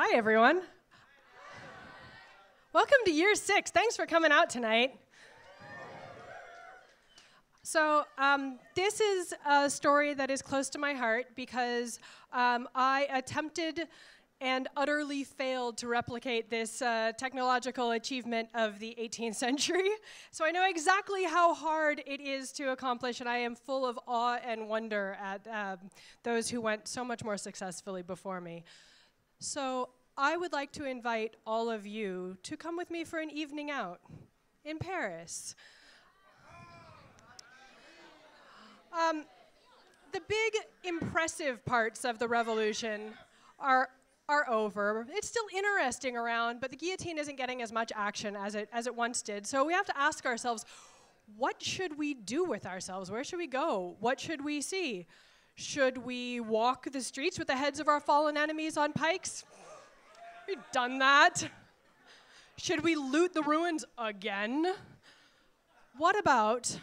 Hi, everyone. Welcome to year 6. Thanks for coming out tonight. So this is a story that is close to my heart because I attempted and utterly failed to replicate this technological achievement of the 18th century. So I know exactly how hard it is to accomplish, and I am full of awe and wonder at those who went so much more successfully before me. So I would like to invite all of you to come with me for an evening out in Paris. The big, impressive parts of the revolution are over. It's still interesting around, but the guillotine isn't getting as much action as it once did. So we have to ask ourselves, what should we do with ourselves? Where should we go? What should we see? Should we walk the streets with the heads of our fallen enemies on pikes? We've done that. Should we loot the ruins again? What about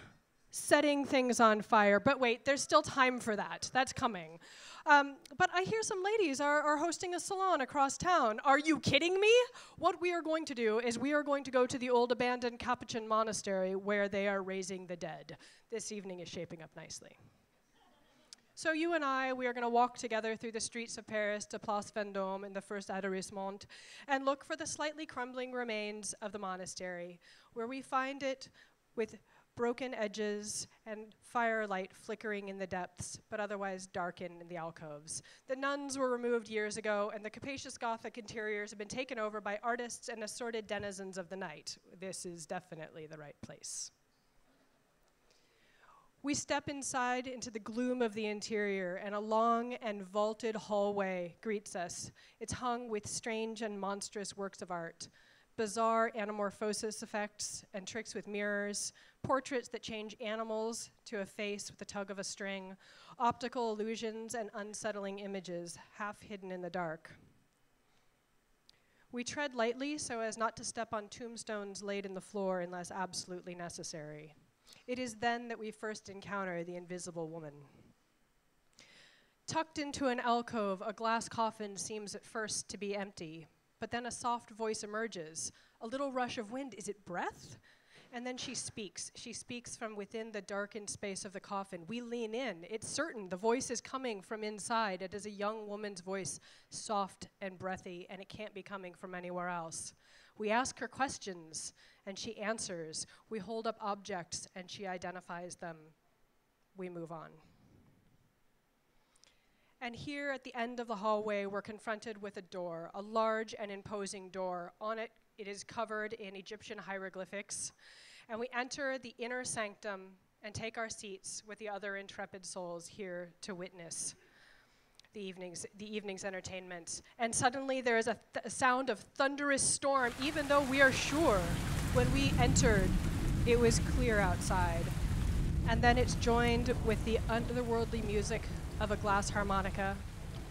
setting things on fire? But wait, there's still time for that. That's coming. But I hear some ladies are hosting a salon across town. Are you kidding me? What we are going to do is we are going to go to the old abandoned Capuchin monastery where they are raising the dead. This evening is shaping up nicely. So you and I, we are going to walk together through the streets of Paris to Place Vendôme in the first arrondissement and look for the slightly crumbling remains of the monastery, where we find it with broken edges and firelight flickering in the depths, but otherwise darkened in the alcoves. The nuns were removed years ago, and the capacious Gothic interiors have been taken over by artists and assorted denizens of the night. This is definitely the right place. We step inside into the gloom of the interior, and a long and vaulted hallway greets us. It's hung with strange and monstrous works of art. Bizarre anamorphosis effects and tricks with mirrors, portraits that change animals to a face with the tug of a string, optical illusions and unsettling images, half hidden in the dark. We tread lightly so as not to step on tombstones laid in the floor unless absolutely necessary. It is then that we first encounter the Invisible Woman. Tucked into an alcove, a glass coffin seems at first to be empty. But then a soft voice emerges, a little rush of wind. Is it breath? And then she speaks. She speaks from within the darkened space of the coffin. We lean in. It's certain. The voice is coming from inside. It is a young woman's voice, soft and breathy, and it can't be coming from anywhere else. We ask her questions, and she answers. We hold up objects, and she identifies them. We move on. And here at the end of the hallway, we're confronted with a door, a large and imposing door. On it, it is covered in Egyptian hieroglyphics. And we enter the inner sanctum and take our seats with the other intrepid souls here to witness the evening's entertainment. And suddenly there is a sound of thunderous storm, even though we are sure when we entered, it was clear outside. And then it's joined with the otherworldly music of a glass harmonica.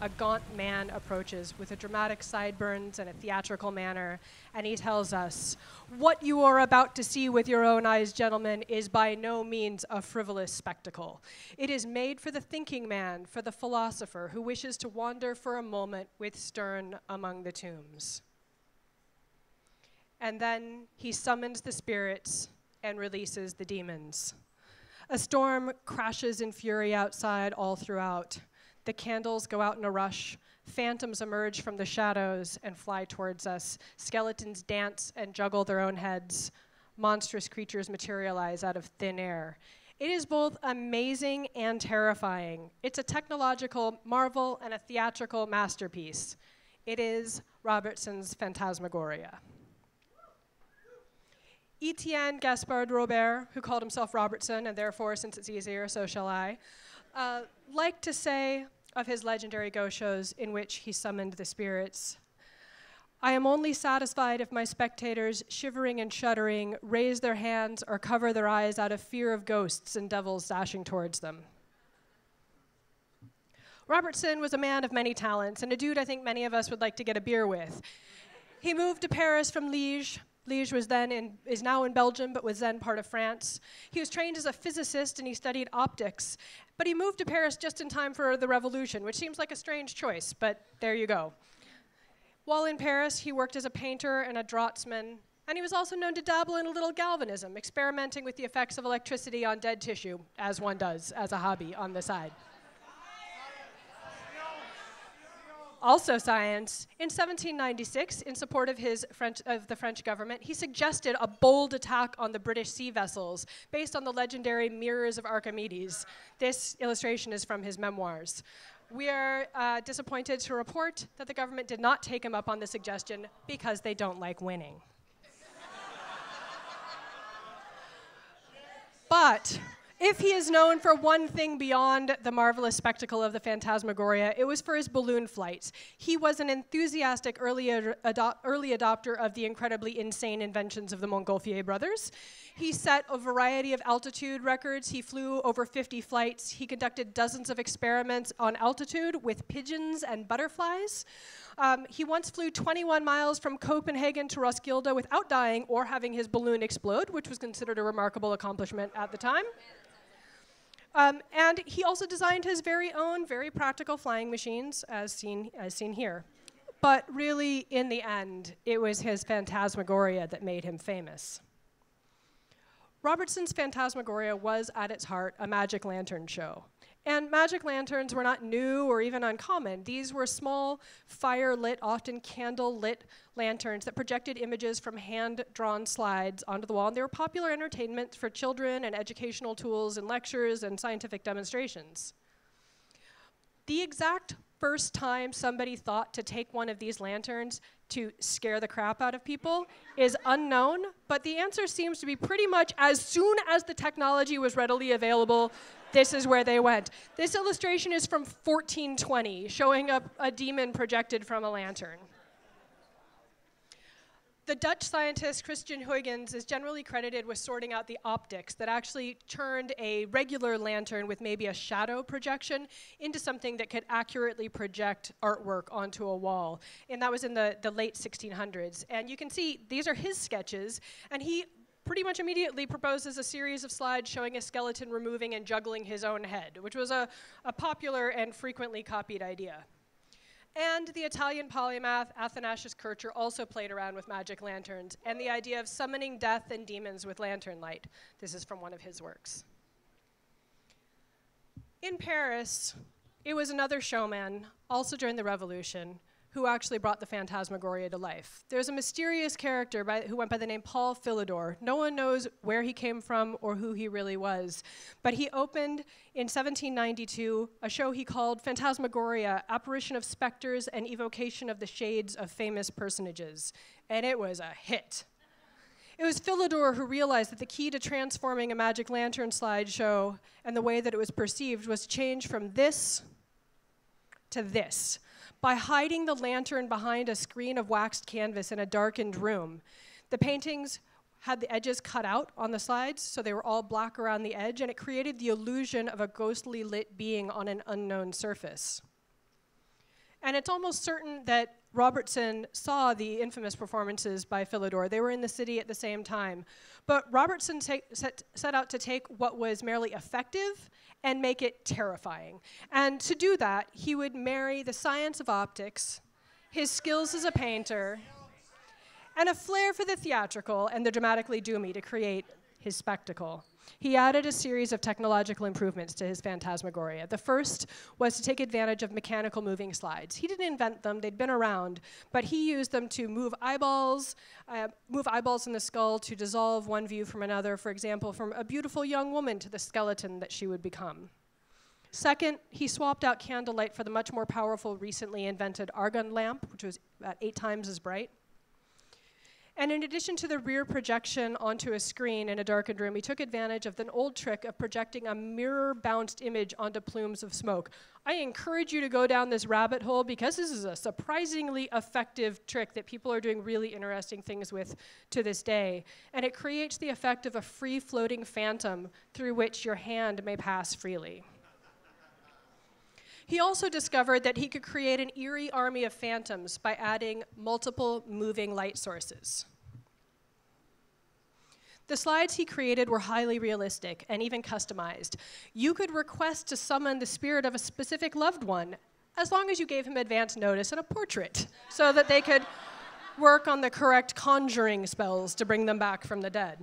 A gaunt man approaches with a dramatic sideburns and a theatrical manner, and he tells us, "What you are about to see with your own eyes, gentlemen, is by no means a frivolous spectacle. It is made for the thinking man, for the philosopher, who wishes to wander for a moment with Sterne among the tombs." And then he summons the spirits and releases the demons. A storm crashes in fury outside all throughout. The candles go out in a rush. Phantoms emerge from the shadows and fly towards us. Skeletons dance and juggle their own heads. Monstrous creatures materialize out of thin air. It is both amazing and terrifying. It's a technological marvel and a theatrical masterpiece. It is Robertson's Phantasmagoria. Étienne-Gaspard Robert, who called himself Robertson, and therefore, since it's easier, so shall I, liked to say of his legendary ghost shows in which he summoned the spirits, "I am only satisfied if my spectators, shivering and shuddering, raise their hands or cover their eyes out of fear of ghosts and devils dashing towards them." Robertson was a man of many talents, and a dude I think many of us would like to get a beer with. He moved to Paris from Liège. Liège is now in Belgium, but was then part of France. He was trained as a physicist, and he studied optics. But he moved to Paris just in time for the revolution, which seems like a strange choice, but there you go. While in Paris, he worked as a painter and a draughtsman, and he was also known to dabble in a little galvanism, experimenting with the effects of electricity on dead tissue, as one does as a hobby on the side. Also science. In 1796, in support of the French government, he suggested a bold attack on the British sea vessels based on the legendary Mirrors of Archimedes. This illustration is from his memoirs. We are disappointed to report that the government did not take him up on the suggestion because they don't like winning. But if he is known for one thing beyond the marvelous spectacle of the Phantasmagoria, it was for his balloon flights. He was an enthusiastic early adopter of the incredibly insane inventions of the Montgolfier brothers. He set a variety of altitude records. He flew over 50 flights. He conducted dozens of experiments on altitude with pigeons and butterflies. He once flew 21 miles from Copenhagen to Roskilde without dying or having his balloon explode, which was considered a remarkable accomplishment at the time. And he also designed his very own, very practical flying machines, as seen here. But really, in the end, it was his Phantasmagoria that made him famous. Robertson's Phantasmagoria was, at its heart, a magic lantern show. And magic lanterns were not new or even uncommon. These were small, fire-lit, often candle-lit lanterns that projected images from hand-drawn slides onto the wall. And they were popular entertainment for children and educational tools and lectures and scientific demonstrations. The exact first time somebody thought to take one of these lanterns to scare the crap out of people is unknown, but the answer seems to be pretty much as soon as the technology was readily available, this is where they went. This illustration is from 1420, showing a demon projected from a lantern. The Dutch scientist Christian Huygens is generally credited with sorting out the optics that actually turned a regular lantern with maybe a shadow projection into something that could accurately project artwork onto a wall. And that was in the late 1600s. And you can see these are his sketches, and he pretty much immediately proposes a series of slides showing a skeleton removing and juggling his own head, which was a popular and frequently copied idea. And the Italian polymath Athanasius Kircher also played around with magic lanterns and the idea of summoning death and demons with lantern light. This is from one of his works. In Paris, it was another showman, also during the Revolution, who actually brought the Phantasmagoria to life. There's a mysterious character who went by the name Paul Philidor. No one knows where he came from or who he really was, but he opened in 1792 a show he called Phantasmagoria, Apparition of Specters and Evocation of the Shades of Famous Personages, and it was a hit. It was Philidor who realized that the key to transforming a magic lantern slideshow and the way that it was perceived was change from this to this, by hiding the lantern behind a screen of waxed canvas in a darkened room. The paintings had the edges cut out on the sides, so they were all black around the edge, and it created the illusion of a ghostly lit being on an unknown surface. And it's almost certain that Robertson saw the infamous performances by Philidor. They were in the city at the same time. But Robertson set out to take what was merely effective and make it terrifying. And to do that, he would marry the science of optics, his skills as a painter, and a flair for the theatrical and the dramatically doomy to create his spectacle. He added a series of technological improvements to his Phantasmagoria. The first was to take advantage of mechanical moving slides. He didn't invent them, they'd been around, but he used them to move eyeballs in the skull to dissolve one view from another, for example, from a beautiful young woman to the skeleton that she would become. Second, he swapped out candlelight for the much more powerful recently invented argon lamp, which was about 8 times as bright. And in addition to the rear projection onto a screen in a darkened room, he took advantage of an old trick of projecting a mirror-bounced image onto plumes of smoke. I encourage you to go down this rabbit hole because this is a surprisingly effective trick that people are doing really interesting things with to this day. And it creates the effect of a free-floating phantom through which your hand may pass freely. He also discovered that he could create an eerie army of phantoms by adding multiple moving light sources. The slides he created were highly realistic and even customized. You could request to summon the spirit of a specific loved one as long as you gave him advance notice and a portrait so that they could work on the correct conjuring spells to bring them back from the dead.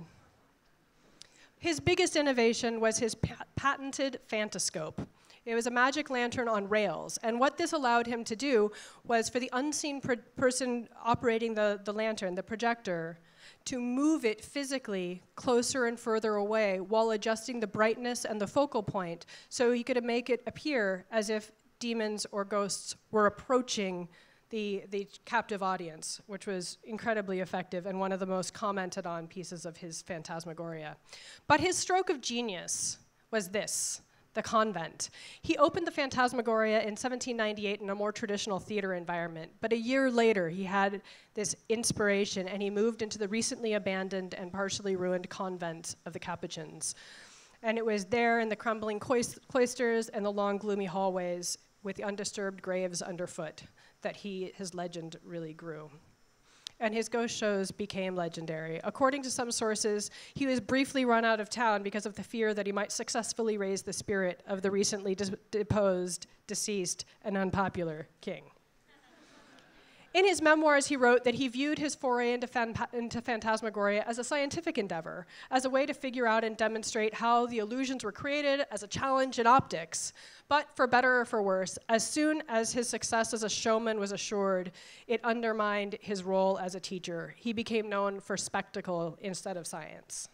His biggest innovation was his patented Phantascope. It was a magic lantern on rails, and what this allowed him to do was for the unseen person operating the lantern, the projector, to move it physically closer and further away while adjusting the brightness and the focal point so he could make it appear as if demons or ghosts were approaching the captive audience, which was incredibly effective and one of the most commented on pieces of his phantasmagoria. But his stroke of genius was this, the convent. He opened the Phantasmagoria in 1798 in a more traditional theater environment, but a year later he had this inspiration and he moved into the recently abandoned and partially ruined convent of the Capuchins. And it was there in the crumbling cloisters and the long gloomy hallways with the undisturbed graves underfoot that his legend really grew. And his ghost shows became legendary. According to some sources, he was briefly run out of town because of the fear that he might successfully raise the spirit of the recently deposed, deceased, and unpopular king. In his memoirs, he wrote that he viewed his foray into phantasmagoria as a scientific endeavor, as a way to figure out and demonstrate how the illusions were created, as a challenge in optics. But for better or for worse, as soon as his success as a showman was assured, it undermined his role as a teacher. He became known for spectacle instead of science.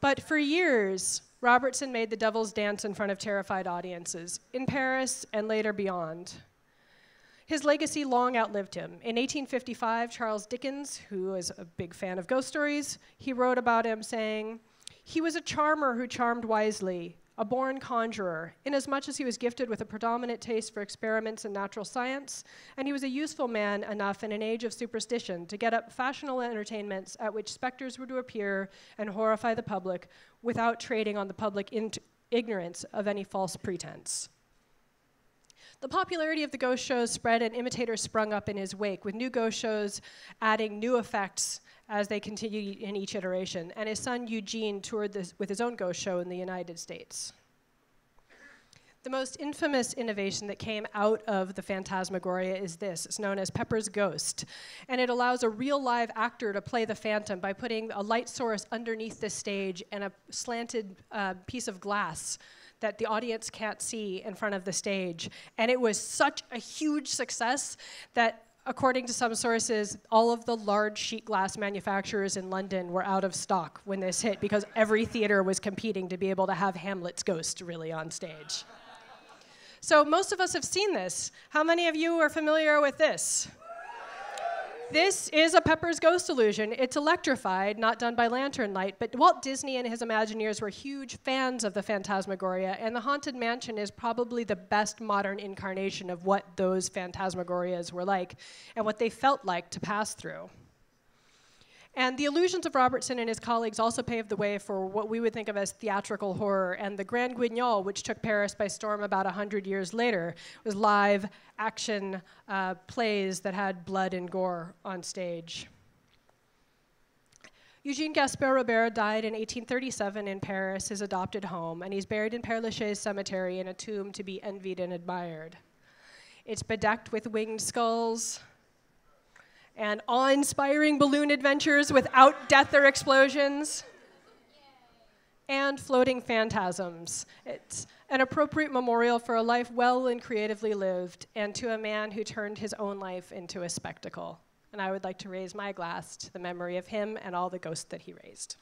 But for years, Robertson made the devil's dance in front of terrified audiences, in Paris and later beyond. His legacy long outlived him. In 1855, Charles Dickens, who was a big fan of ghost stories, he wrote about him saying, "He was a charmer who charmed wisely, a born conjurer, inasmuch as he was gifted with a predominant taste for experiments in natural science, and he was a useful man enough in an age of superstition to get up fashionable entertainments at which specters were to appear and horrify the public without trading on the public ignorance of any false pretense." The popularity of the ghost shows spread and imitators sprung up in his wake, with new ghost shows adding new effects as they continued in each iteration, and his son Eugene toured with his own ghost show in the United States. The most infamous innovation that came out of the Phantasmagoria is this. It's known as Pepper's Ghost, and it allows a real live actor to play the phantom by putting a light source underneath the stage and a slanted piece of glass that the audience can't see in front of the stage. And it was such a huge success that, according to some sources, all of the large sheet glass manufacturers in London were out of stock when this hit because every theater was competing to be able to have Hamlet's ghost really on stage. So most of us have seen this. How many of you are familiar with this? This is a Pepper's Ghost illusion. It's electrified, not done by lantern light, but Walt Disney and his Imagineers were huge fans of the Phantasmagoria, and the Haunted Mansion is probably the best modern incarnation of what those Phantasmagorias were like and what they felt like to pass through. And the illusions of Robertson and his colleagues also paved the way for what we would think of as theatrical horror, and the Grand Guignol, which took Paris by storm about 100 years later, was live action plays that had blood and gore on stage. Étienne-Gaspard Robert died in 1837 in Paris, his adopted home, and he's buried in Père Lachaise cemetery in a tomb to be envied and admired. It's bedecked with winged skulls and awe-inspiring balloon adventures without death or explosions, and floating phantasms. It's an appropriate memorial for a life well and creatively lived, and to a man who turned his own life into a spectacle. And I would like to raise my glass to the memory of him and all the ghosts that he raised.